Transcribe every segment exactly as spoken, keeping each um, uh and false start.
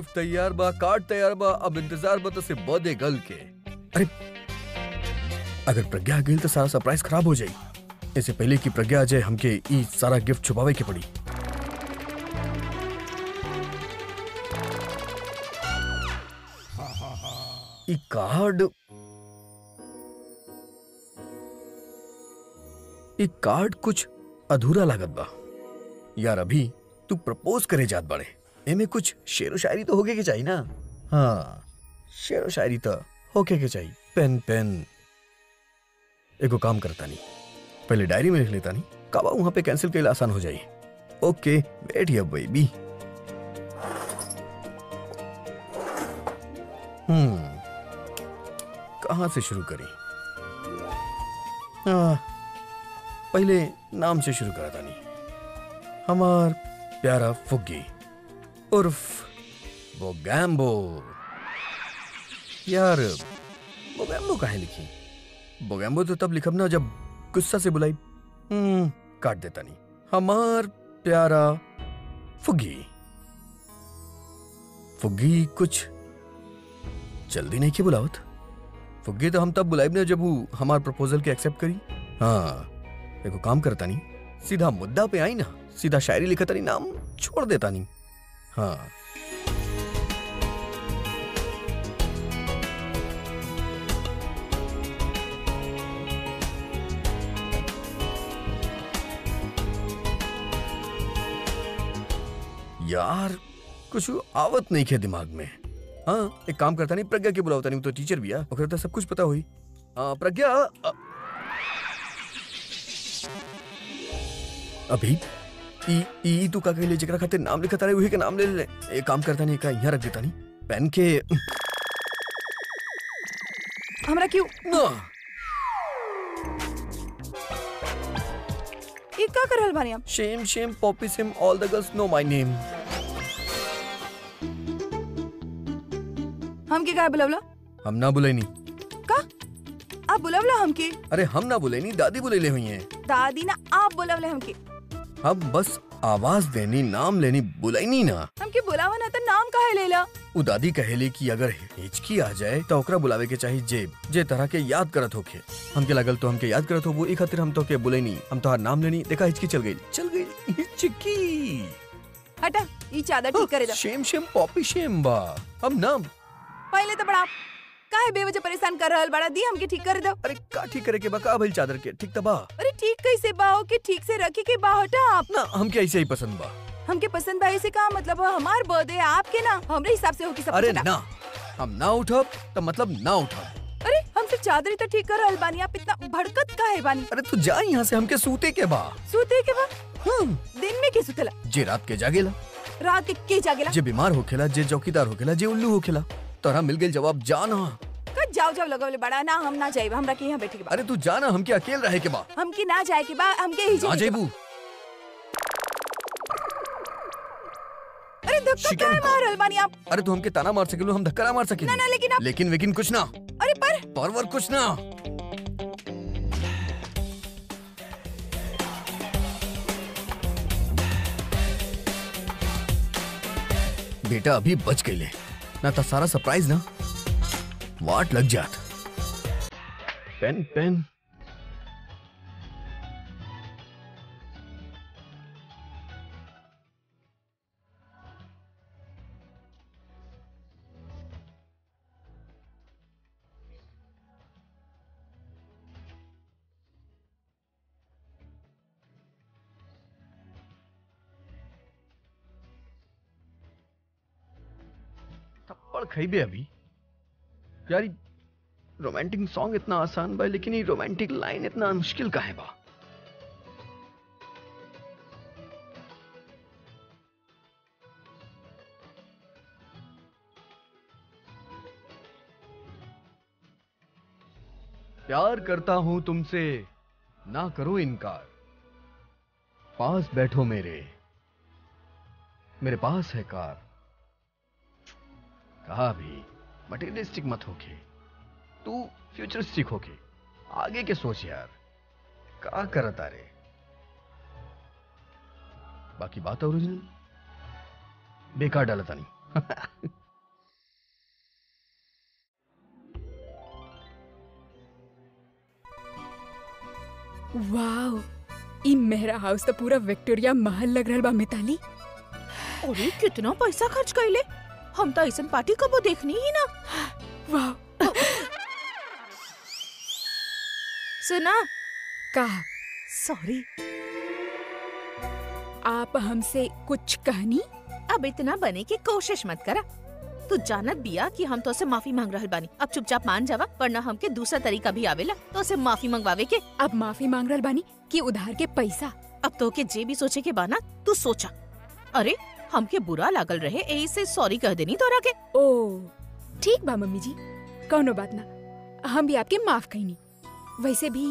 तैयार बा, कार्ड तैयार बा, अब इंतजार बा तसे बर्थडे गर्ल के। अरे अगर प्रज्ञा आ गई तो सारा सरप्राइज खराब हो जाए। इससे पहले कि प्रज्ञा आ जाए हमके ई सारा गिफ्ट छुपावे के पड़ी। ई कार्ड ई कार्ड कुछ अधूरा लागत बा। यार अभी तू प्रपोज करे जात बाड़े, एमे कुछ शेरो शायरी तो होके के चाहिए ना। हाँ शेरो शायरी तो होके के चाहिए। पेन पेन एको काम करता नहीं, पहले डायरी में लिख लेता नहीं, कब वहां पे कैंसिल के लिए आसान हो जाए। ओके बैठिए बेबी। हम्म कहाँ से शुरू करें? आ, पहले नाम से शुरू कराता नहीं। हमार प्यारा फुग्गी उर्फ बोगैम्बो। यार बोगैम्बो काहे लिखी? बोगैम्बो तो तब लिखब ना जब गुस्सा से बुलाई। हम्म काट देता नहीं। हमार प्यारा फुग्गी। फुग्गी कुछ जल्दी नहीं के बुलावत? फुग्गी तो हम तब बुलाइब ना जब वो हमार प्रपोजल के एक्सेप्ट करी। हाँ देखो काम करता नहीं, सीधा मुद्दा पे आई ना, सीधा शायरी लिखता नहीं, नाम छोड़ देता नहीं। हाँ यार कुछ आवत नहीं है दिमाग में। हाँ एक काम करता नहीं, प्रज्ञा के बुलावता नहीं, तो टीचर भी है और सब कुछ पता हुई। हाँ प्रज्ञा आ... अभी ई ई तू का के लिए जिक्र खाते नाम लिखता रहे, वही के नाम ले ले। ये काम करता नहीं, का यहाँ रख देता नहीं पेन के। हमरा क्यों ना ये का कर रहल बानी आप? Shame shame Poppy same, all the girls know my name. हम के का बुलावला? हम ना बुलाई नहीं। का आप बुलावला हमके? अरे हम ना बुलाई नहीं, दादी बुले ले हुई है। दादी ना आप बुलावले हमके? हम बस आवाज देनी, नाम लेनी, बुलाई नहीं ना। हमके बुलावा ना तो नाम काहे लेला? उ दादी कहेली कि अगर हिचकी आ जाए तो ओकरा बुलावे के चाहिए जे जे तरह के याद करत होके। हमके लागल तो हमके याद करत हो वो, एक खातिर हम तो के बुलाई नहीं, हम तो हर नाम लेनी। देखा हिचकी चल गई, चल गई हिचकी। हटा ई चादर ठीक करे दा। शेम शेम पॉपी शेम बा, हम नाम पहले तो बड़ा काहे बेवजह परेशान कर रहल बड़ा, दी हमके ठीक कर दो। अरे का ठीक करे के बा? का भइल चादर के ठीक त बा? अरे ठीक कैसे बा हो के ठीक से रखे के बा? हटा आप ना, हमके ऐसे ही पसंद बा। हमके पसंद बा ऐसे का मतलब? हमार बर्थडे आपके ना, हमरे हिसाब से हो के सब। अरे ना हम ना उठब त मतलब ना उठब। अरे हम सिर्फ चादर त ठीक कर रहल बानी, आप इतना भड़कत काहे बानी? अरे तू जा यहां से, हमके सूते के बा। सूते के बा? हम दिन में के सुतला? जे रात के जागेला। रात के जागेला? जे बीमार होखेला, जे चौकीदार होखेला, जे उल्लू होखेला। तोरा मिल गई जवाब, जाना का जाओ जाओ लगावले बड़ा। ना हम ना जाइब, हमरा के यहाँ बैठे के बा। अरे तू जाना, हमके अकेले रहे के बा। हमके ना जाए के बा, हमके ही जाए के बा। अरे धक्का काहे मार रहल बानी आप? अरे तू हमके ताना मार सकेलू, हम धक्का ना मार सकेलू। ना ना लेकिन आप... लेकिन लेकिन कुछ ना। अरे पर पर वर कुछ ना। बेटा अभी बच गए ना तो सारा सरप्राइज ना वाट लग जात। पेन पेन खैबे अभी। यार रोमांटिक सॉन्ग इतना आसान बा, लेकिन ये रोमांटिक लाइन इतना मुश्किल काहे बा? प्यार करता हूं तुमसे ना करो इनकार, पास बैठो मेरे, मेरे पास है कार। कहा भी मटेरियलिस्टिक मत होके, तू फ्यूचरिस्टिक होके आगे के सोच। यार का करत आ रे? बाकी बात ओरिजिनल बेकार डालता नहीं। वाव, ई मेरा हाउस तो पूरा विक्टोरिया महल लग रहा बा मिताली। अरे कितना पैसा खर्च कैले, हम तो ऐसा पार्टी कबो देखनी ही ना। वाव। सुना का सॉरी, आप हमसे कुछ कहनी? अब इतना बने की कोशिश मत करा, तू जानत बिया कि हम तो से माफी मांग रहल बानी। अब चुपचाप मान जावा, वरना हमके दूसरा तरीका भी आवेला तो से माफी मंगवावे के। अब माफी मांग रहल बानी कि उधार के पैसा? अब तो के जे भी सोचे के बाना तू सोचा। अरे हमके बुरा लागल रहे, एही से सॉरी कह देनी तोरा के। ओ ठीक बा मम्मी जी, कौनो बात ना, हम भी आपके माफ कहीनी। वैसे भी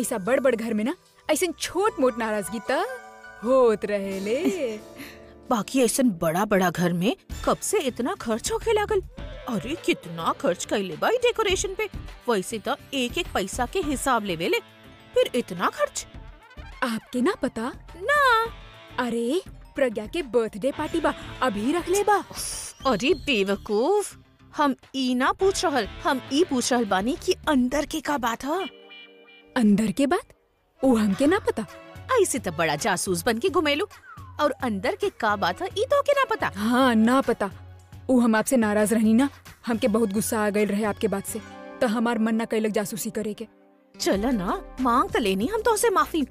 ऐसा बड़ बड़ घर में ना ऐसा छोट मोट नाराजगी त होत रहेले। बाकी ऐसा बड़ा बड़ा घर में कब से इतना खर्च होके लागल। अरे कितना खर्च कैले भाई डेकोरेशन पे, वैसे तो एक एक पैसा के हिसाब लेवेले, फिर इतना खर्च आपके ना पता ना। अरे प्रज्ञा के बर्थडे पार्टी बा, अभी रख ले बा। अरे बेवकूफ, हम ई ना पूछ रहल, हम ई पूछ रहल बानी कि अंदर के का बात है। अंदर के बात वो हमके ना पता, ऐसे तो बड़ा जासूस बन के घुमेलू और अंदर के का बात है ई तो के ना पता। हाँ ना पता, वो हम आपसे नाराज रहनी ना, हमके बहुत गुस्सा आ गए रहे आपके बात से, तो हमार मन ना कैलक जासूसी करे के। चला ना मांग तो लेनी हम तो से माफी,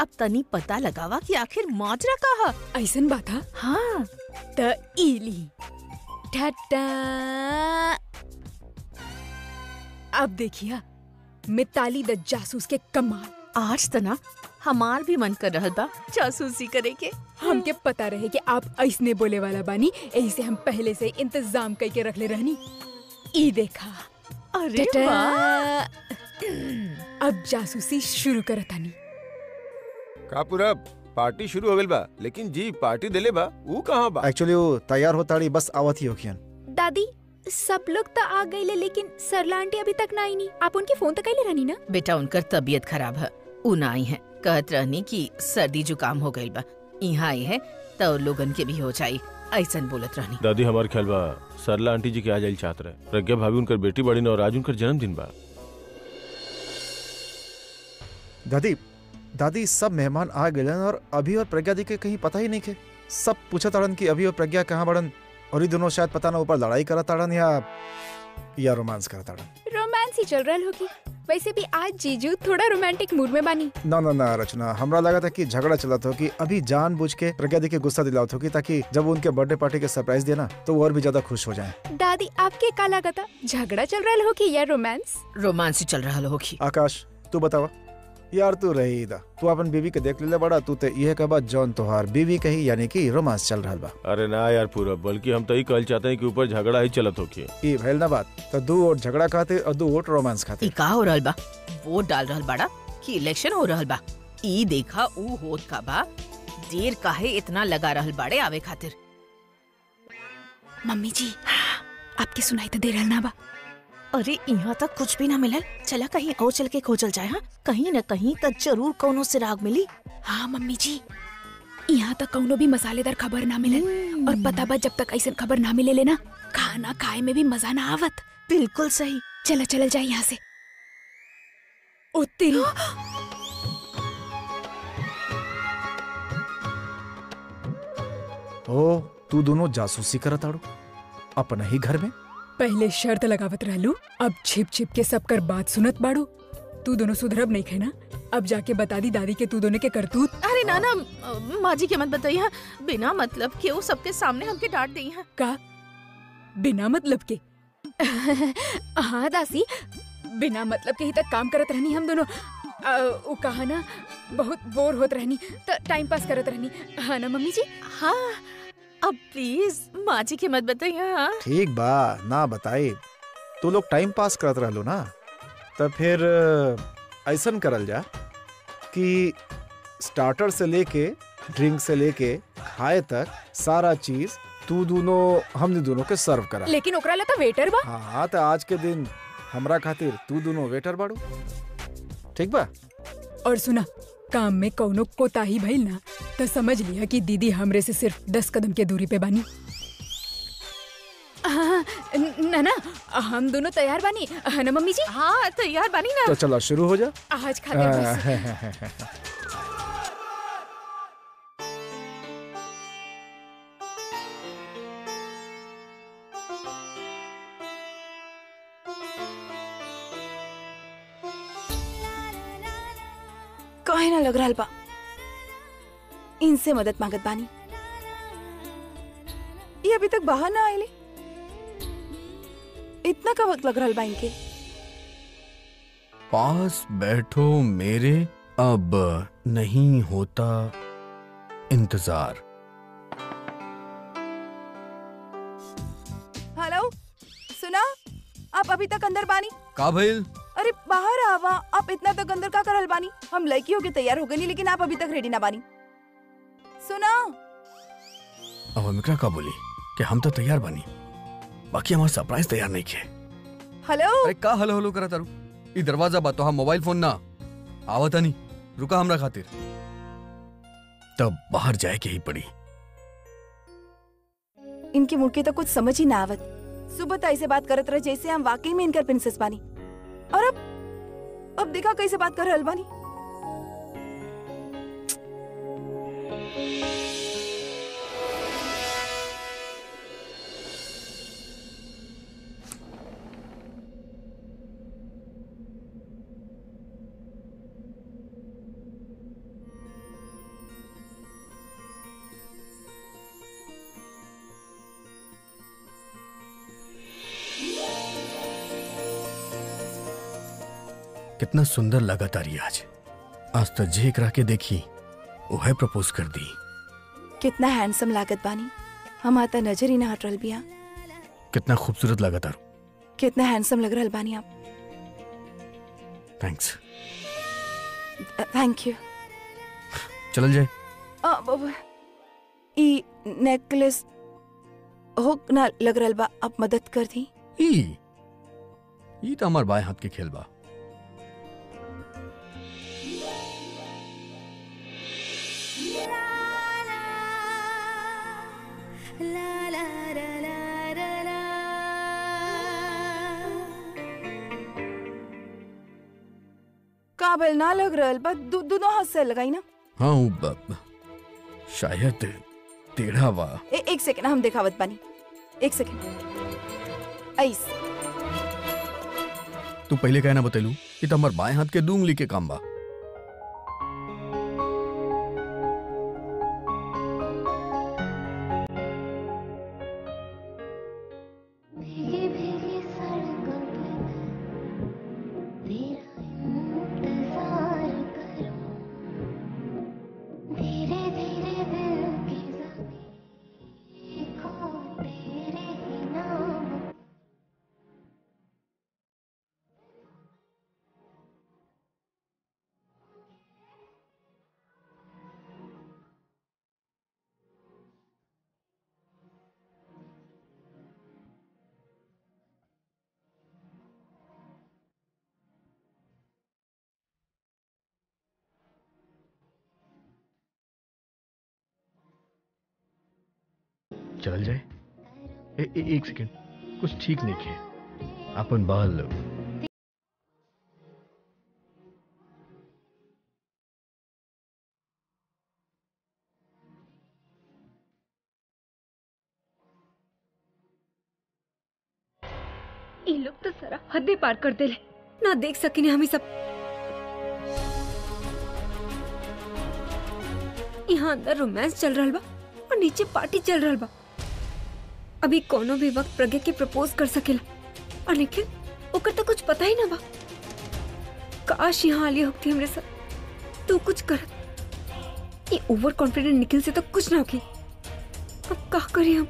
अब तनी पता लगावा कि आखिर माजरा का है। ऐसा बात है। हाँ तो इली टाटा। अब देखिया मिताली द जासूस के कमाल। आज तना हमार भी मन कर रहा था जासूसी करे के। हमके पता रहे कि आप ऐसने बोले वाला बानी, यही से हम पहले से इंतजाम करके रख ले रहनी। ई देखा। अरे वाह, अब जासूसी शुरू करतानी। का पूरा पार्टी शुरू हो गइल बा, लेकिन जी पार्टी देले बा ऊ कहां बा? एक्चुअली वो तैयार होताड़ी, बस आवत ही होखियन। दादी सब लोग तो आ गइले, लेकिन सरला आंटी अभी तक ना आईनी। आप उनके फोन तो कइले रहनी ना। बेटा उनकर तबीयत खराब है, ऊ ना आई है, कहत रहनी कि सर्दी जुकाम हो गइल बा, यहाँ आई है तो लोगन के भी हो जाई, ऐसा बोलत रहनी। दादी हमार ख्याल बा सरला आंटी जी के आ जाइल चाहत रहे। प्रज्ञा भाभी उनकर बेटी बड़ी न और आज उनकर जन्मदिन बा। दादी दादी सब मेहमान आ गए और अभी और प्रज्ञा दी के कहीं पता ही नहीं के। सब पूछा ताड़न कि अभी और प्रज्ञा कहाँ बड़न, और ये दोनों शायद पता ना ऊपर लड़ाई करा ताड़न या या रोमांस करा ताड़न। रोमांस ही चल रहा होगी, वैसे भी आज जीजू थोड़ा रोमांटिक मूड में बानी। ना ना ना रचना, हमरा लगा था कि झगड़ा चलत हो कि अभी जानबूझ के प्रज्ञा दी के गुस्सा दिलावत होगी ताकि जब उनके बर्थडे पार्टी के सरप्राइज देना तो वो और भी ज्यादा खुश हो जाए। दादी आपके का लगा था, झगड़ा चल रहा होगी या रोमांस? रोमांस ही चल रहा होगी। आकाश तू बतावा यार, तू रही दा, तू अपन बीवी के देख ले बड़ा, तू ते ये कह बा जौन तोहार बीवी कही यानी कि रोमांस चल रहा बा। अरे ना यार पूरा, बल्कि हम तो ही कहल चाहते हैं कि ऊपर झगड़ा ही चलत होके। ई भइल ना बात, तो दू ओट झगड़ा खाते और दू ओट रोमांस खाते। ई का हो रहल बा, वो डाल रहल बड़ा कि इलेक्शन हो रहल बा। ई देखा ऊ होत का बा, देर काहे इतना लगा रहल बाड़े आवे खातिर। मम्मी जी आपके सुनाई तो दे रहल ना बा? अरे यहाँ तक कुछ भी ना मिलल, चला कहीं और चल के खोजल जाए। हाँ कहीं न कहीं तक जरूर कोनो सिराग मिली। हाँ मम्मी जी, यहाँ तक कोनो भी मसालेदार खबर ना मिले, और पता बा जब तक ऐसी खबर ना मिले लेना खाना खाए में भी मजा ना आवत। बिल्कुल सही, चला चल जाए यहाँ से। ओ तेरी तो तू दोनों जासूसी करत आड़ू अपने ही घर में? पहले शर्त लगावत रहलू, अब छिप छिप के सब कर बात सुनत बाड़ू। तू दोनों सुधरब नहीं खे ना, अब जाके बता दी दादी के तू दोनों के करतूत। अरे ना ना माँ जी के मत बताई, बिना मतलब के वो सबके सामने हमके डांट दी है। का बिना मतलब के? हाँ दासी, बिना मतलब के ही तक काम करत रहनी हम दोनों। वो कहा ना बहुत बोर होत रहनी तो टाइम पास करत रहनी। हाँ ना मम्मी जी? हाँ, अब प्लीज माँ जी के मत बताइए। ठीक बा ना बताई, तू लोग टाइम पास करत रहलो ना, तो फिर ऐसा करल जा कि स्टार्टर से लेके ड्रिंक से लेके खाए तक सारा चीज तू दोनों हमने दोनों के सर्व करा। लेकिन ओकरा ला तो वेटर बा। हाँ तो आज के दिन हमरा खातिर तू दोनों वेटर बाड़ू, ठीक बा? और सुना, काम में कौनो कोताही भइल ना तो समझ लिया कि दीदी हमरे से सिर्फ दस कदम के दूरी पे बानी। नाना हम दोनों तैयार बानी ना मम्मी जी? हाँ तैयार बानी ना। तो चलो शुरू हो जा आज खाते। कहे ना लग रहा बा इनसे मदद मांगत बानी, ये अभी तक बाहर ना आएले, इतना का वक्त लग रहा बा इनके। पास बैठो मेरे, अब नहीं होता इंतजार। हेलो सुना, आप अभी तक अंदर बानी का भइल? अरे बाहर आवा, आप इतना तक अंदर का करल बानी? हम लड़की होके तैयार हो गई लेकिन आप अभी तक रेडी ना बानी। सुना अब अमिका का बोली कि हम तो तैयार बानी, बाकी हमारा सरप्राइज तैयार नहीं किए। हेलो अरे का हेलो हेलो करा तारू? ई दरवाजा बा तो हम मोबाइल फोन ना आवता नहीं, रुका हमरा खातिर। तब बाहर जाए के ही पड़ी। इनके मुड़के तो कुछ समझ ही ना आवत, सुबह तो ऐसे बात करत रहे जैसे हम वाकई में इनकर प्रिंसेस बानी, और अब अब देखा कैसे बात कर रहा अलबानी। कितना सुंदर लगा तारी आज, आज तो जे करा के देखी वो है प्रपोज कर दी। कितना हैंडसम लागत बानी, हम आता नजर ही ना हट रहल बिया। कितना खूबसूरत लगा तारू, कितना हैंडसम लग रहल बानी आप। थैंक्स। Thank you. चलल जाए। आ, ई नेकलेस होक ना लग रहल बा, आप मदद कर दी। ई ई तो हमार बाएं हाथ के खेल बा। काबिल ना लग रहा बस दो, दोनों हाथ से लगाई ना। हाँ शायद टेढ़ा वा। ए, एक सेकेंड हम देखावत बानी, एक सेकेंड। ऐस तू पहले कहना बतेलू कि तमर बाएं हाथ के दू उंगली के काम बा। चल जाए। ए, ए, एक सेकेंड, कुछ ठीक नहीं किए अपन बाल। ये लोग तो सारा हदें पार कर देले ना, देख सकिने हम सब। यहाँ अंदर रोमांस चल रहा बा और नीचे पार्टी चल रहा बा। अभी कोनो भी वक्त प्रज्ञा के प्रपोज कर सकेला, और लेकिन ओकर तो कुछ पता ही ना बा। काश यहाँ आलिया होती हमरे साथ तो कुछ करत। ये ओवर कॉन्फिडेंट निखिल से तो कुछ ना होगी। अब क्या करें हम?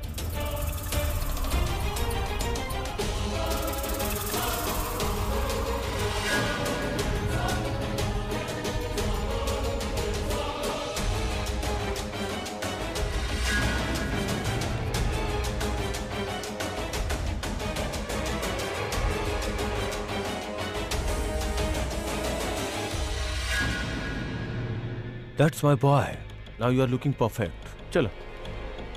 That's my boy. Now you are looking perfect. चलो,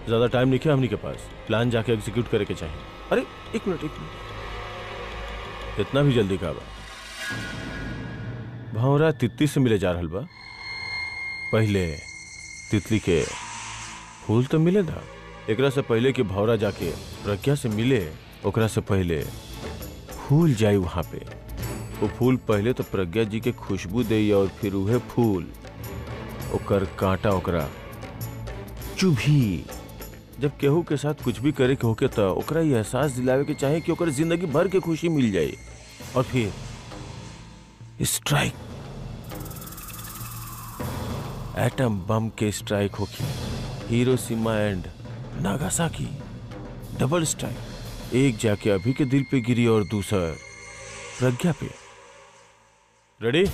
ज़्यादा टाइम नहीं है हमनी के पास, प्लान जाके एग्जीक्यूट करके चाहिए। अरे एक मिनट एक मिनट, इतना भी जल्दी का बा? भौंरा तितली से मिले जा रहल बा, पहले तितली के फूल तो मिले था। एकरा से पहले कि भौंरा जाके प्रज्ञा से मिले, ओकरा से पहले फूल जाई वहाँ पे। वो फूल पहले तो प्रज्ञा जी के खुशबू दे और फिर वह फूल ओकर कांटा ओकरा चुभी। जब केहू के साथ कुछ भी करे के होके तो ओकरा ये एहसास दिलावे के चाहे कि ओकर जिंदगी भर के खुशी मिल जाए, और फिर स्ट्राइक, एटम बम के स्ट्राइक होके Hiroshima and Nagasaki, double strike, एक जाके अभी के दिल पे गिरी और दूसरा प्रज्ञा पे। रेडी?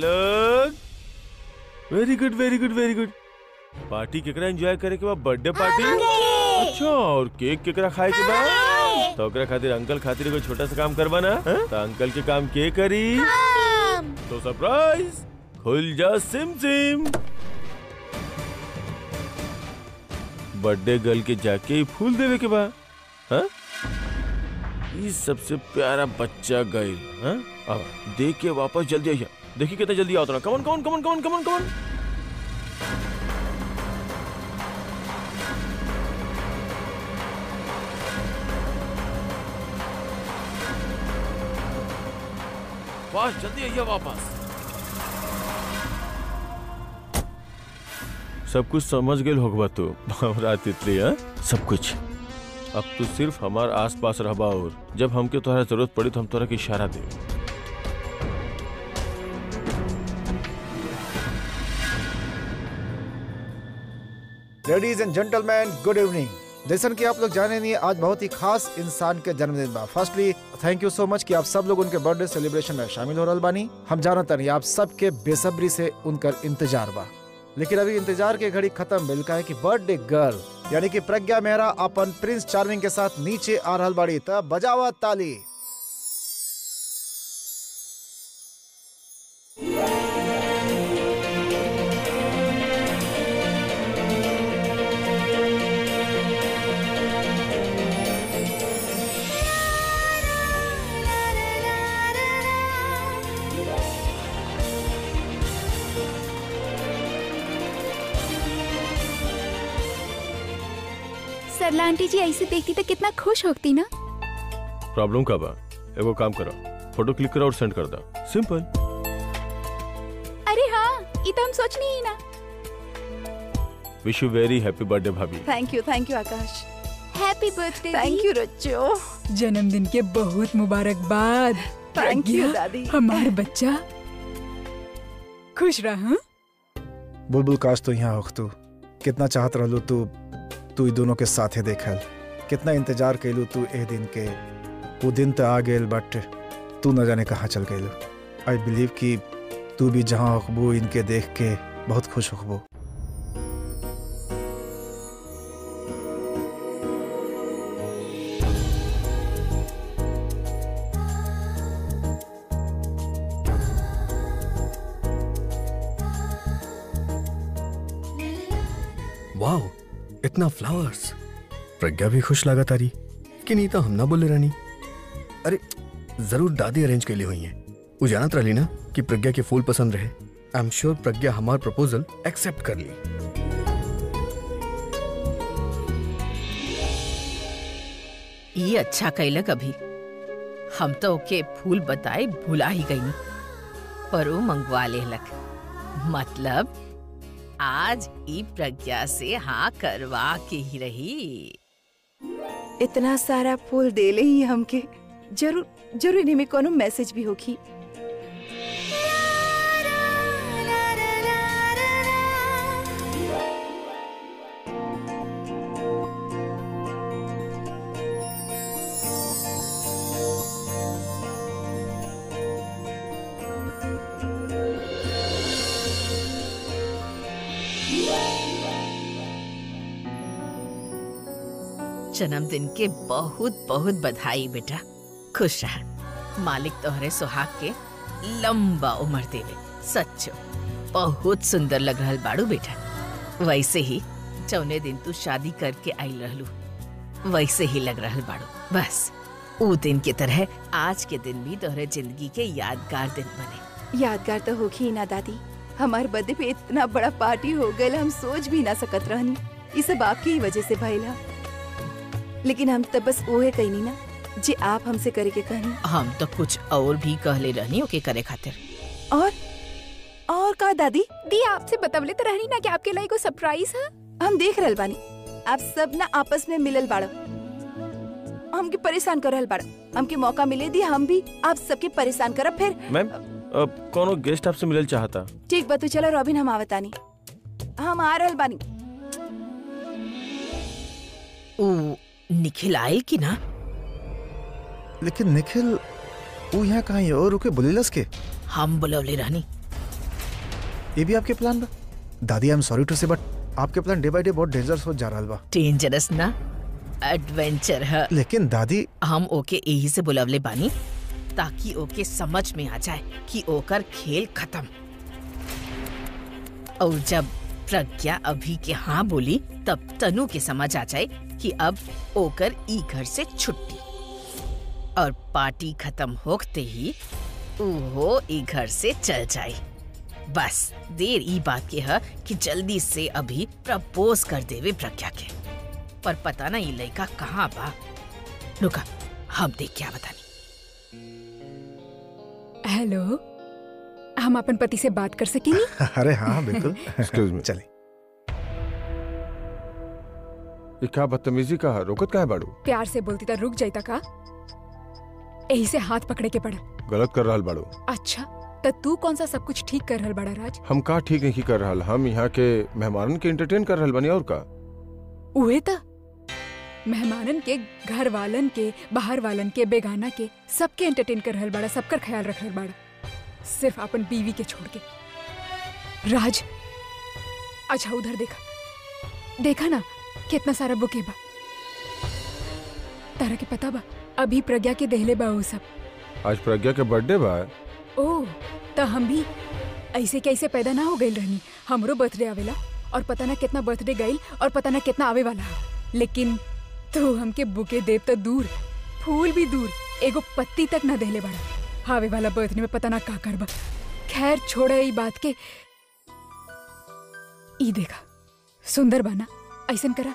लोग very good very good very good. Party केकरा एंजॉय करे के बाद बर्थडे पार्टी। अच्छा, और केक केकरा खाए के बाद? तो ओकरा खातिर अंकल खातिर कोई छोटा सा काम करवाना। तो अंकल के काम के करी तो सरप्राइज खुल जा सिम सिम। बर्थडे गर्ल के जाके फूल देवे के बाद सबसे प्यारा बच्चा गैल। हाँ, अब देख के वापस जल्दी आइया, देखिए कितना जल्दी आता ना। कमन कमन कमन कमन कमन कमन। वाह, जल्दी आइया वापस। सब कुछ समझ गए होगा तू भौंरा तितली? हाँ, सब कुछ। अब तू सिर्फ हमार आस पास रहबा, और जब हमके तोहरा जरूरत पड़ी तो हम तोहरा के इशारा दे। Ladies and gentleman, good evening. जैसा कि आप लोग जाने नहीं, आज बहुत ही खास इंसान के जन्मदिन बा। Firstly thank you so much कि आप सब लोग उनके बर्थडे सेलिब्रेशन में शामिल हो रहा बानी। हम जानत नहीं आप सबके बेसब्री से उनका इंतजार बा, लेकिन अभी इंतजार के घड़ी खत्म बिल का है कि बर्थडे गर्ल यानी कि प्रज्ञा मेहरा अपन प्रिंस चार्मिंग के साथ नीचे आ रहल बाड़ी। तब बजावा ताली। सरला आंटी जी ऐसे देखती तो कितना खुश होती ना। प्रॉब्लम का बा? एगो काम करो, फोटो क्लिक करो और सेंड कर दो, सिंपल। अरे हाँ, ये तो हम सोचनी ही ना। Wish you very happy birthday भाभी। Thank you thank you Akash. Happy birthday. Thank you Rajjo. जन्मदिन के बहुत मुबारकबाद। थैंक यू दादी। हमारा बच्चा खुश रहा। बुलबुल काश तो यहाँ हो, कितना चाहत रहलू तू तू दोनों के साथे देखल, कितना इंतजार कैलू तू ए दिन के। वो दिन तो आ गए बट तू न जाने कहाँ चल गए। आई बिलीव कि तू भी जहाँ होखबो इनके देख के बहुत खुश होखबो। वाओ, इतना फ्लावर्स। प्रज्ञा भी खुश लगा तारी कि नहीं तो हम ना बोले रानी। अरे जरूर दादी अरेंज के लिए हुई है। वो जानत रही ना कि प्रज्ञा के फूल पसंद रहे। आई एम श्योर प्रज्ञा हमार प्रपोजल एक्सेप्ट कर ली। ये अच्छा कैलक अभी। हम तो ओके फूल बताए भुला ही गई, पर वो मंगवा लेलक। मतलब आज ई प्रज्ञा से हाँ करवा के ही रही। इतना सारा फूल दे ले ही हमके। जरूर जरूर इन्हें में कोनो मैसेज भी होगी। जन्मदिन के बहुत बहुत बधाई बेटा, खुश रह। मालिक तोहरे सुहाग के लंबा उम्र देवे। सच्चो बहुत सुंदर लग रहल बाड़ू बेटा। वैसे ही चौने दिन तू शादी करके आई रहलू, वैसे ही लग रहल बाड़ू। बस ऊ दिन के तरह आज के दिन भी तोहरे जिंदगी के यादगार दिन बने। यादगार तो होगी ना दादी, हमारे बर्थडे पे इतना बड़ा पार्टी हो गया हम सोच भी ना सकत रहनी। ये सब आपकी वजह से भइला, लेकिन हम तब बस ओहे कहनी ना जी आप हमसे करे के कहनी। हम तो कुछ और भी कहले रहनी ओके करे खातिर। और और का दादी दी आपसे बतवले तो रहनी ना कि आपके लिए कोई सरप्राइज है। हम देख रहल बानी आप सब ना आपस में मिलल बाड़ो, हमके परेशान कर रहल बाड़ो। हमके मौका मिले दी हम भी आप सबके परेशान करब। फिर मैम कोनो गेस्ट आपसे मिलल चाहता। ठीक बा तू चलो रॉबिन, हम आवतानी, हम आ रहल बानी। ऊ निखिल आयल की ना, लेकिन निखिल वो यहाँ कहाँ है और रुके बुलेलस के। हम बुलवले रहनी। ये भी आपके प्लान बा दादी। I am sorry to say but आपके प्लान डे बाय डे बहुत डेंजरस हो जा रहल बा। डेंजरस ना एडवेंचर है। लेकिन दादी हम ओके यही से बुलवले बानी ताकि ओके समझ में आ जाए कि ओकर खेल खत्म। और जब प्रज्ञा अभी के हाँ बोली तब तनु के समझ आ जाए कि अब ओकर ई घर से छुट्टी। और पार्टी खत्म होते ही वो ई घर से चल जाए। बस देर ई बात के है कि जल्दी से अभी प्रपोज कर देवे प्रज्ञा के। पर पता ना ये लड़का कहाँ बा। रुका हम देख क्या बतानी। हेलो, हम अपन पति से बात कर सकेंगे? अरे हाँ बिल्कुल। Excuse me. चलिए क्या बदतमीजी का रोकत का है बाड़ू? प्यार से बोलती था रुक जाता का, यही से हाथ पकड़े के पड़ा। गलत कर रहल बाड़ू। अच्छा तो तू कौन सा सब कुछ ठीक कर रहल बड़ा राज? हम का ठीक नहीं कर रहल, हम यहाँ के मेहमानन के एंटरटेन कर रहल बनी। और का उहे त मेहमानन के, घर वालन के, बाहर वालन के, बेगाना के, सबके एंटरटेन कर रहल बड़ा, सबका ख्याल रख रहल बड़ा, सिर्फ अपन बीवी के छोड़ के। राज अच्छा उधर देखा, देखा ना कितना सारा बुके बा। तारा के पता बा अभी प्रज्ञा के देहले बा वो सब। आज प्रज्ञा के बर्थडे बा। ओ तो हम भी ऐसे कैसे पैदा ना हो गई रहनी। हमरो बर्थडे आवेला और पता ना कितना बर्थडे गई और पता ना कितना आवे वाला। लेकिन तू हमके बुके देव तो दूर, फूल भी दूर, एगो पत्ती तक ना देहले बड़ा। आवे वाला बर्थडे में पता ना का करबा। खैर छोड़े ई बात के। ई देखा सुंदर बाना, ऐसन करा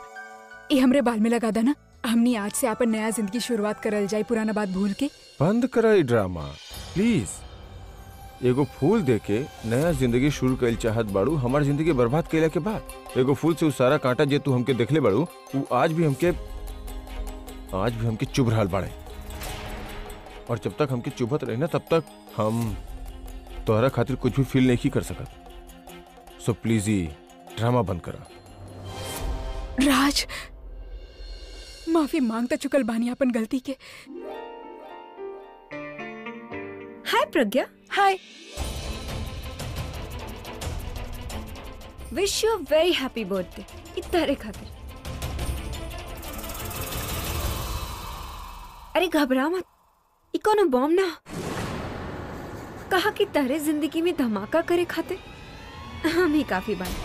ये हमरे बाल में लगा देना। हमनी आज से अपन नया जिंदगी शुरुआत करल जाए, पुराना बात भूल के। बंद करा ये ड्रामा प्लीज। एगो फूल देके नया जिंदगी शुरू कइल चाहत बाड़ू, हमार जिंदगी बर्बाद कइला के बाद। एगो फूल से उ सारा कांटा जे तू हमके देखले बाड़ू, उ आज भी हमके आज भी हमके चुभ रहल बाड़े। और जब तक हमके चुभत रही ना तब तक हम तोहरा खातिर कुछ भी फील नहीं कर सकत। सो प्लीज ये ड्रामा बंद करा। राज माफी मांगता चुकल बानी अपन गलती के। Hi Pragya. Hi, wish you very happy birthday. इतने खातिर अरे घबरा मत, इकोनो बॉम्ब ना कहा कि तारे जिंदगी में धमाका करे खातिर हम ही काफी बात।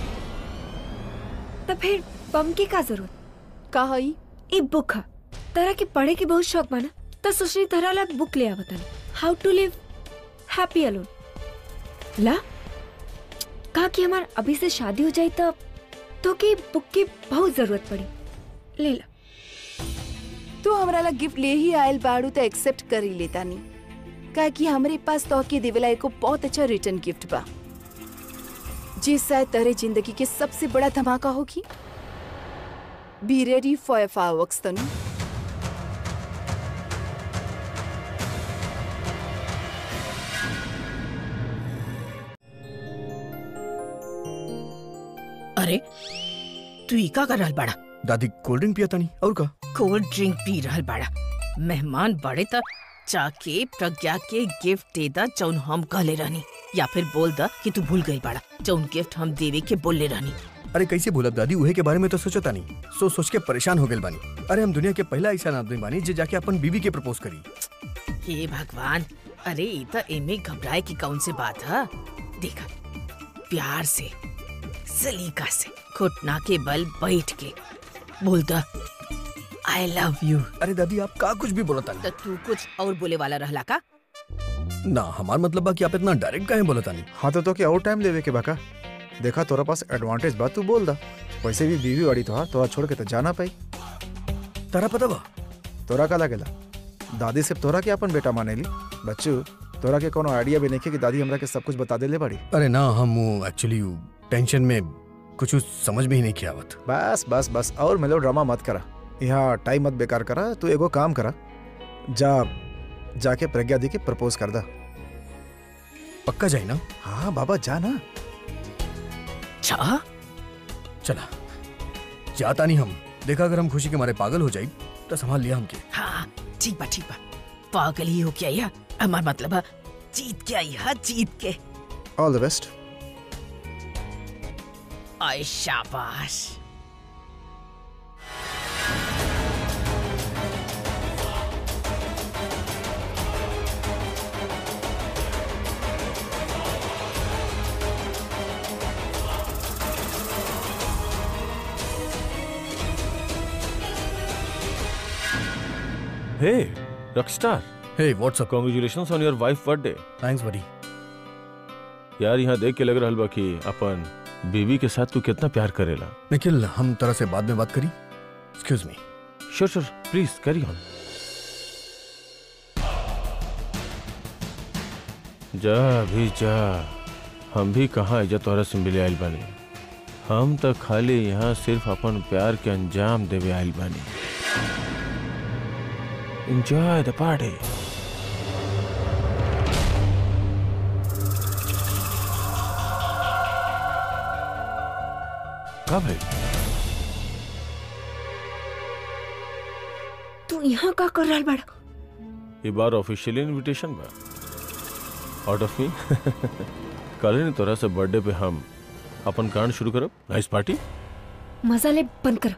तो फिर बम की का जरूरत का होई? ए बुक है तारा के पढ़े के बहुत शौक बना, तो सोचनी तारा ला बुक ले आवता। How to live happy alone ला कहा कि हमार अभी से शादी हो जाए तब तो के बुक की बहुत जरूरत पड़ी। ले ला तू तो हमरा ला गिफ्ट ले ही आयल बाड़ू तो एक्सेप्ट कर ही लेता नहीं, कहा कि हमरे पास तो के देवेला एको बहुत अच्छा रिटर्न गिफ्ट बा जी शायद तेरे जिंदगी के सबसे बड़ा धमाका होगी। Be ready for your fireworks, Tanu. अरे तू ई का कर रहल बाड़ा? दादी कोल्ड ड्रिंक पिया तानी। और का कोल्ड ड्रिंक पी रहल बाड़ा? मेहमान बड़े त चाके प्रज्ञा के गिफ्ट दे दा जौन हम कहले रहनी, या फिर बोल दा कि तू भूल गई बाड़ा जौन गिफ्ट हम देवे के बोलले रहनी। अरे कैसे भूलब दादी, उहे के बारे में तो सोचता नहीं, सो सोच के परेशान हो गए बानी। अरे हम दुनिया के पहला ऐसा आदमी बानी जे जाके अपन बीवी के प्रपोज करी। हे भगवान, अरे इतना एमे घबराए की कौन से बात है। देखा, प्यार से सलीका से घुटना के बल बैठ के बोलता आई लव यू। अरे दादी आप का कुछ भी बोलता नहीं। तू कुछ और बोले वाला रहला का ना। हमार मतलब बा कि आप इतना डायरेक्ट काहे बोलता नहीं। हाँ तो, तो के और टाइम लेवे के बाका। देखा तोरा पास एडवांटेज बा, तू बोल दा। वैसे भी बीवी वाली तोरा तोरा छोड़ के तो जाना पाई। तोरा पता बा तोरा का लागेला दादी सिर्फ तोरा के अपन बेटा मानेली। बच्चू तोरा के कोनो आइडिया भी नहीं कि दादी हमरा के सब कुछ बता देले बाड़ी। अरे ना, हम एक्चुअली टेंशन में कुछ समझ में ही नहीं किया। बस बस बस और मेलो ड्रामा मत करा, यहाँ टाइम मत बेकार करा। तू एगो काम करा, जा जाके प्रज्ञा दी के प्रपोज कर दा। पक्का जाए ना? हाँ बाबा जा ना। अच्छा चला जाता नहीं हम। देखा अगर हम खुशी के मारे पागल हो जाए तो संभाल लिया हमके। हाँ ठीक बा ठीक बा, पागल ही हो क्या या हमारा मतलब जीत के आई है, जीत के। All the best. आई शाबाश। Hey, rockstar. Hey, what's up? Congratulations on your wife's birthday. Thanks, buddy. यार यहाँ देख के लग रहा है कि अपन बीवी के साथ तू कितना प्यार करेला। निखिल हम तरह से बाद में बात करी। Excuse me. Sure, sure. Please carry on. जा भी जा, हम भी कहाँ इजा तोहरा से मिले आइल बानी। हम तो खाली यहाँ सिर्फ अपन प्यार के अंजाम देवे आइल बानी। Enjoy the party. काबे तू यहाँ का कर रहा बड़ा? ये बार ऑफिशियल इनविटेशन बा आउट ऑफ मी। कल ही तोरा से बर्थडे पे हम अपन कांड शुरू करब। नाइस पार्टी, मजा ले बंद कर।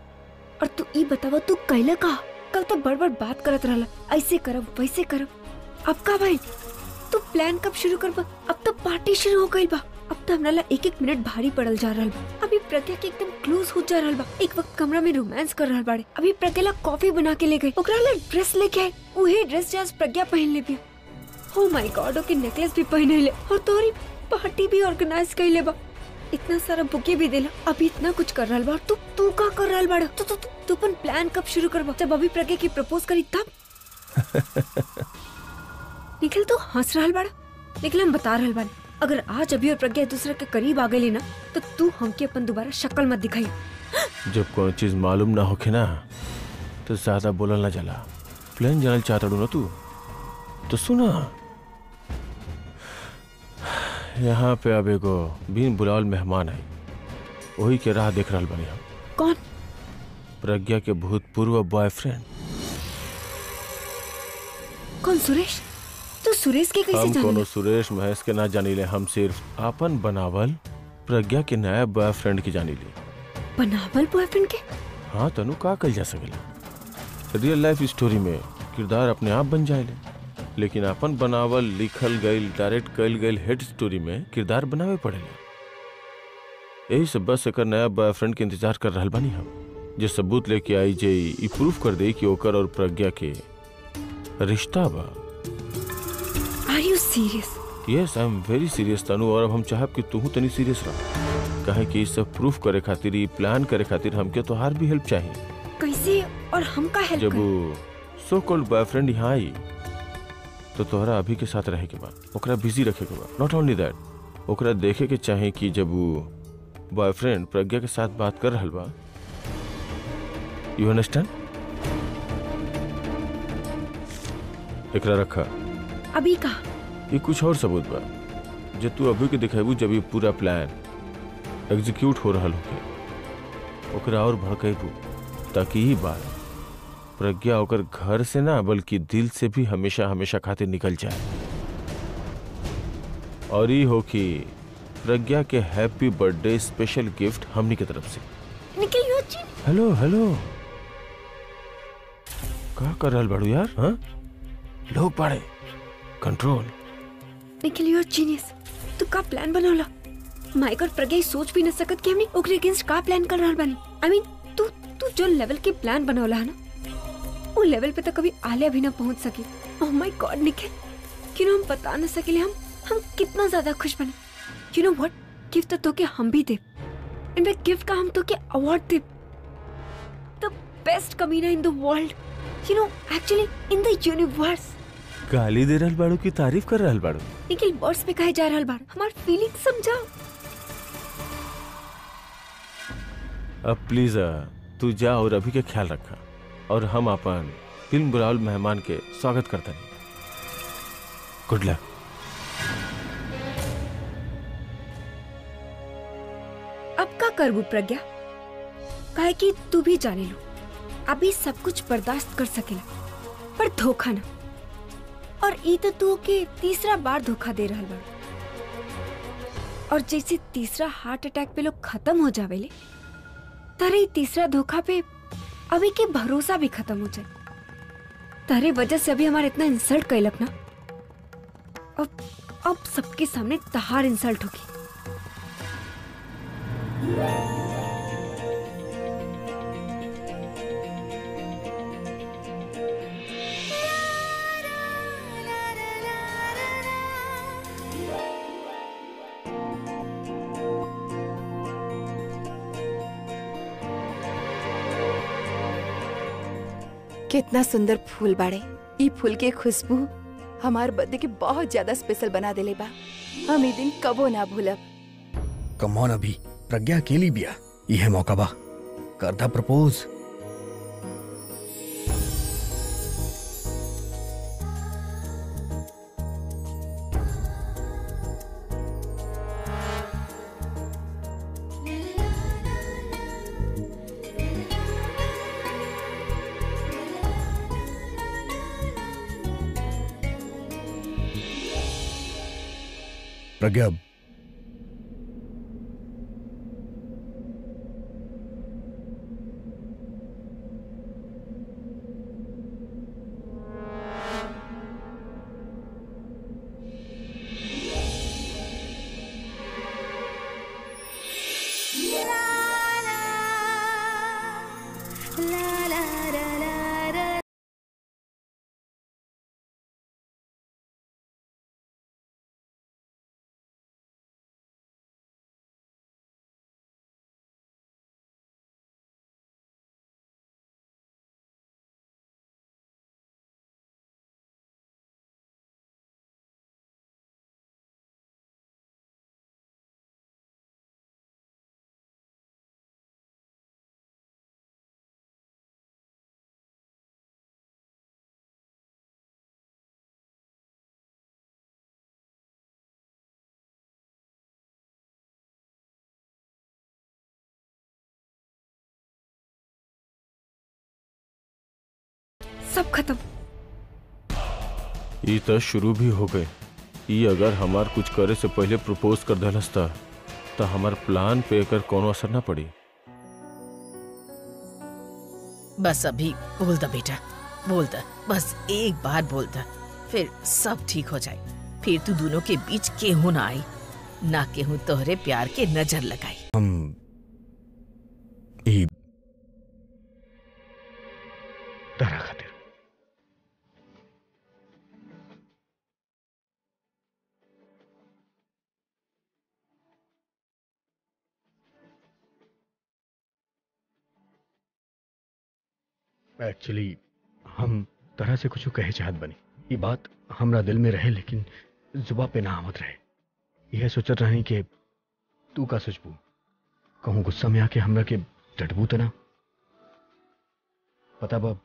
और तू ये बतावा तू कैला का? कल तो बड़ बड़ बात करत रहला, ऐसे करब वैसे करब। अब का भाई तू प्लान कब शुरू करब? अब तो पार्टी शुरू हो गइल बा। अब तो हमरा ला एक एक मिनट भारी पड़ल जा रहल बा। अभी प्रज्ञा के एकदम क्लोज हो जा रहल बा। एक वक्त कमरा में रोमांस कर रहल बाड़े। अभी प्रज्ञा ला कॉफी बना के ले गई, ओकरा ला ड्रेस लेके आई, उहे ड्रेस जहाँ प्रज्ञा पहन ले भी। Oh my God, okay necklace भी पहने ले और तोरी पार्टी भी ऑर्गेनाइज कइले बा। इतना सारा बुके भी देला, अभी इतना कुछ कर रहल बा। तू तू का कर रहल बाड़ा? तू तू तू अपन प्लान कब शुरू करबा? जब अभी प्रज्ञा की प्रपोज करी तब? निखिल तू हंस रहल बाड़ा? निखिल हम बता रहल बानी, अगर आज अभी और प्रज्ञा दूसरे के करीब आ गई ना तो तू हमके अपन दोबारा शक्ल मत दिखाई। जब कोई चीज मालूम ना होके ना तो ज्यादा बोलल ना जाला। प्लान जानल चाहता डू ना तू तो सुना, यहाँ पे अब एगो बिन बुलावल मेहमान आई, वही के राह देख रहल बानी हम। कौन? प्रज्ञा के भूतपूर्व बॉयफ्रेंड। कौन? सुरेश? तो सुरेश के कैसे जाने? हम कोनो सुरेश महेश के ना जानी ले, हम सिर्फ अपन बनावल प्रज्ञा के नया बॉयफ्रेंड की जानी ले। बनावल बॉयफ्रेंड के? हाँ तनु का कल जा सकेला। रियल लाइफ स्टोरी में किरदार अपने आप बन जाएले, लेकिन अपन बनावल लिखल गईल डायरेक्ट कईल गईल हेड स्टोरी में किरदार बनावे पड़ेला। यही सब बस एक नया बॉयफ्रेंड के इंतजार कर रहल बानी हम, जे सबूत लेके आई, जे ई प्रूफ कर दे कि ओकर और प्रज्ञा के रिश्ता बा। Are you serious? Yes I am very serious Tanu, और अब हम चाहब कि तू तनी सीरियस रह। काहे कि ई सब प्रूफ करे खातिर, ई प्लान करे खातिर हमके तोहार भी हेल्प चाहिए। कैसे और हम का हेल्प? जब सो कॉल्ड बॉयफ्रेंड यहाँ आई तो तोहरा अभी के साथ रहे के बाद, ओकरा बिजी रखे के बाद। नॉट ओनली दैट, ओकरा देखे के चाहे कि जब वो बॉयफ्रेंड प्रज्ञा के साथ बात कर रहल बा। You understand? एकरा रखा। अभी का ये कुछ और सबूत बा जो तू अभी के दिखाबू जब ये पूरा प्लान एग्जीक्यूट हो रहल होके। ओकरा और भड़कैबू ताकि ये बात प्रज्ञा होकर घर से ना बल्कि दिल से भी हमेशा हमेशा खातिर निकल जाए। और ये हो कि प्रज्ञा के हैप्पी बर्थडे स्पेशल गिफ्ट हमनी की तरफ से। निकल यो चीन। हेलो हेलो का कर रहल बड़ू यार? हाँ लोग पड़े control. Nikhil you are genius. तू का प्लान बनौला? माइक और प्रज्ञा सोच भी न सकत कि हमने ओकरे अगेंस्ट का प्लान कर रहल बानी। आई मीन तू तू जो लेवल के प्लान बनौला है ना, वो लेवल पे तो कभी आलिया भी ना पहुंच सकी। ओह माय गॉड निखिल, क्यों हम बता न सके? हम हम कितना ज्यादा खुश बने। यू नो व्हाट, गिफ्ट तो के हम भी दे, एंड गिफ्ट का हम तो के अवार्ड दे। द बेस्ट कमीना in the world, you know, actually in the universe. गाली दे रहल बाड़ू की तारीफ कर रहल बाड़ू? निखिल वर्ड्स में कहे जा रहल बाड़, हमार फीलिंग समझाओ। अब प्लीज तू जा और अभी के ख्याल रखा, और हम अपन फिल्म बुलावल मेहमान के स्वागत करते हैं। Good luck. अब का करबू प्रज्ञा, कहे कि तू भी जाने लो, अभी सब कुछ बर्दाश्त कर सकेला, पर धोखा ना। और ई तो तू के तीसरा बार धोखा दे रहल बाड़, और जैसे तीसरा हार्ट अटैक पे लोग खत्म हो जावेले, तारे तीसरा धोखा पे अभी के भरोसा भी खत्म हो जाए। तारे वजह से अभी हमारे इतना इंसल्ट कैलक ना, अब अब सबके सामने तहार इंसल्ट होगी। कितना सुंदर फूल बाड़े। ई फूल के खुशबू हमार बर्थडे के बहुत ज्यादा स्पेशल बना देले बा। हम ई दिन कबो ना भूलब। कम ऑन अभी, प्रज्ञा अकेली बिया, ई है मौका बा, करदा प्रपोज। प्रज्ञा सब खत्म। ये तो शुरू भी हो गए। ये अगर हमार कुछ करे से पहले प्रपोज कर देलस तो हमार प्लान पे कर कोनो असर ना पड़ी। बस अभी बोल दा बेटा, बोल दा, बस एक बार बोल दा, फिर सब ठीक हो जाए। फिर तू दोनों के बीच केहू ना आई, ना केहू तोहरे प्यार के नजर लगाई। हम ये तारा खातिर एक्चुअली हम तरह से कुछ कहे चाहत बनी। ये बात हमरा दिल में रहे लेकिन जुबा पे ना आवत रहे। यह सोचत रही कि तू का सोचबू, कहूँ गुस्सा में आके हमरा के डटबू तो ना। पता बाब,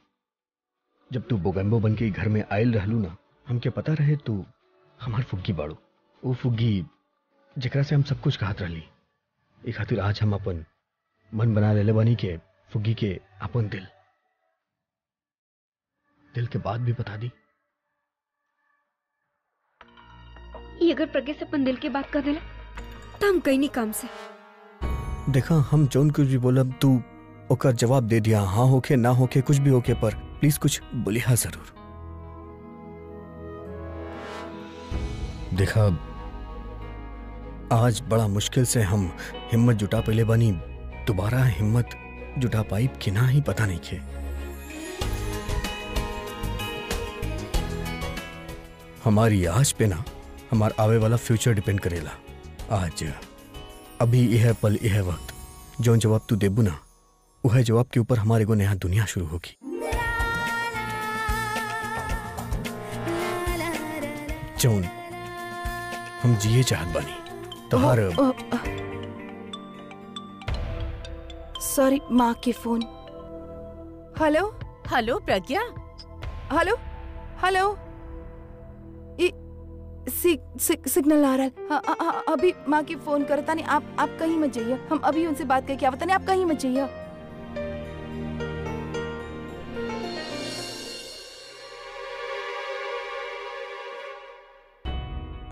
जब तू बोगम्बो बन के घर में आयल रहलू ना, हमके पता रहे तू हमार फुग्गी बाड़ू, वो फुग्गी जेकरा से हम सब कुछ कहत रहली। ए खातिर आज हम अपन मन बना लेले बनी के फुग्गी के अपन दिल दिल के बात भी बता दी। ये अगर प्रज्ञा से अपन दिल के बात कर देला तो हम कहीं नहीं काम से। देखा, हम जोन कुछ भी बोलब तू ओकर जवाब दे दिया, हाँ होके ना होके कुछ भी होके, पर प्लीज कुछ बोलिहा जरूर। देखा, आज बड़ा मुश्किल से हम हिम्मत जुटा पहले बनी, दोबारा हिम्मत जुटा पाई कि ना ही पता नहीं के। हमारी आज पे ना हमार आवे वाला फ्यूचर डिपेंड करेला। आज अभी यह पल यह वक्त जो जवाब तू देबू ना, वह जवाब के ऊपर हमारे को नया दुनिया शुरू होगी। जोन हम जिए चाहत बानी तोहार। सॉरी, माँ के phone. Hello hello Pragya, hello hello, signal आ रहा है। अभी माँ के फोन करता नहीं। आप आप कहीं मत जाइए, हम अभी उनसे बात करके आवता नहीं। आप कहीं मत जाइए।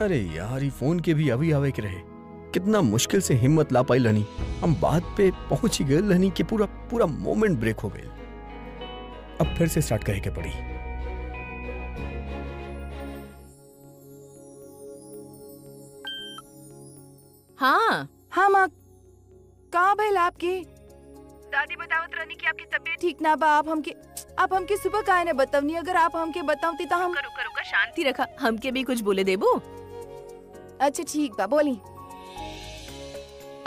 अरे यार, ये फोन के भी अभी आवे के रहे। कितना मुश्किल से हिम्मत ला पाई लनी, हम बात पे पहुंच ही गए लनी के पूरा पूरा मोमेंट ब्रेक हो गए। अब फिर से स्टार्ट कहे के पड़ी। हाँ हाँ माँ, का भइल आपके? दादी बतावत रहनी कि आपकी तबीयत ठीक ना बा। आप हमके आप हमके सुबह काहे ना बतावनी? अगर आप हमके बतावती तो हम करू करू का शांति रखा। हमके भी कुछ बोले देबू? अच्छा ठीक बा, बोली।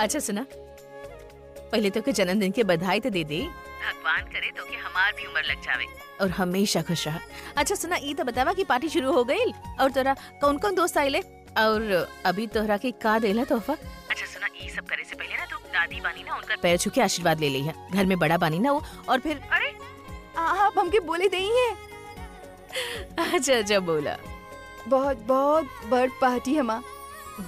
अच्छा सुना, पहले तो के जन्मदिन के बधाई तो दे दे। भगवान करे तो के हमार भी उम्र लग जावे और हमेशा खुश रहा। अच्छा सुना, ई तो बतावा कि पार्टी शुरू हो गई और तोरा कौन कौन दोस्त आइले और अभी तोहरा के का देला तोहफा? अच्छा सुना, ई सब करे से पहले ना तो दादी बानी ना उनका पैर छू के आशीर्वाद ले ली है। घर में बड़ा बानी ना वो। और फिर अरे आप हमके बोले दे ही है। अच्छा अच्छा बोला। बहुत बहुत बड़ पार्टी है माँ।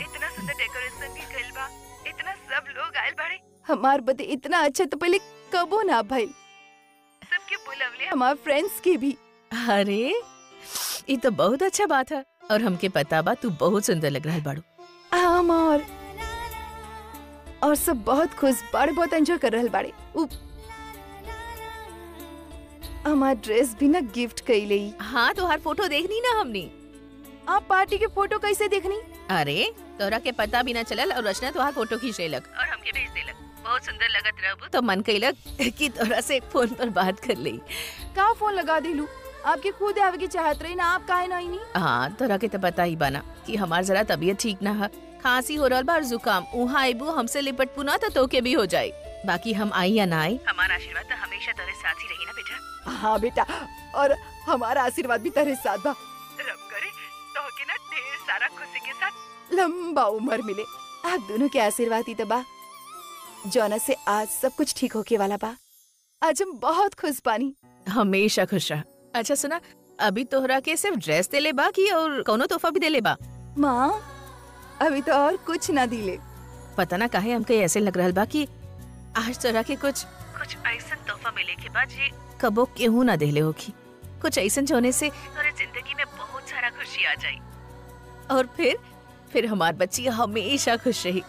इतना सुंदर डेकोरेशन भी कइल बा, इतना सब लोग आइल बाड़े। हमार बदे इतना अच्छा तो पहले कबो ना भाई। सबके बुलावले हमार फ्रेंड्स के भी। अरे ये तो बहुत अच्छा बात है। और हमके पता बा तू बहुत सुंदर लग रहा है बाड़ू। आम और और सब बहुत खुश बाड़े, बहुत एंजॉय कर रहे बाड़े। हमार ड्रेस भी ना गिफ्ट कई ले। हाँ तो हर फोटो देखनी ना हमने। आप पार्टी के फोटो कैसे देखनी? अरे तोरा के पता भी ना चलल और रचना तो हर फोटो खींचे लग और हमके भेज दे लग। बहुत सुंदर लगत रहबू तो मन कई लग कि तोरा से एक फोन पर बात कर ले। का फोन लगा दिलू? आपके खुद आवे की चाहत रही ना, आप काहे नहीं? हाँ तोरा के तो पता ही बाना कि हमार जरा तबीयत ठीक ना है, खांसी हो रहा बार जुकाम। उहाँ आईबू हमसे लिपट पुना तो तोके भी हो जाए। बाकी हम आई या ना आई, हमारा आशीर्वाद तो हमेशा तेरे साथ ही रही ना बेटा। हाँ बेटा, और हमारा आशीर्वाद भी तेरे साथ बा। रब करे तो के ना ढेर सारा खुशी के साथ लंबा उम्र मिले। आप दोनों के आशीर्वाद ही तो बा जौना से आज सब कुछ ठीक होके वाला बा। आज हम बहुत खुश बानी, हमेशा खुश रह। अच्छा सुना, अभी तोहरा के सिर्फ ड्रेस दे ले बा की और कोनो तोहफा भी दे ले बा? माँ अभी तो और कुछ ना दिले। पता ना काहे हमके ऐसे लग रहल बा कि आज तोरा के कुछ कुछ ऐसा तोहफा मिले के बाद जी कबो केहू ना देले होगी। कुछ ऐसा होने से तोरे जिंदगी में बहुत सारा खुशी आ जाए और फिर फिर हमार बच्ची हमेशा खुश रही।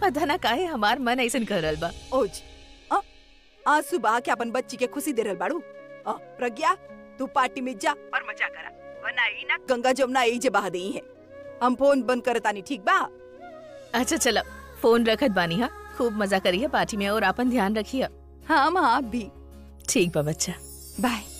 पता ना काहे हमार मन ऐसा कर रहल बा। ओज आज सुबह के अपन बच्ची के खुशी दे रहल बाड़ू। प्रज्ञा तू पार्टी में जा और मजा करा, वरना ई ना गंगा जमुना ई जे बहा देई है। हम फोन बंद करतानी ठीक बा? अच्छा चलो, फोन रखत बानी। हां खूब मजा करिए पार्टी में और अपन ध्यान रखिए। हाँ माँ आप भी। ठीक बा बच्चा, बाय।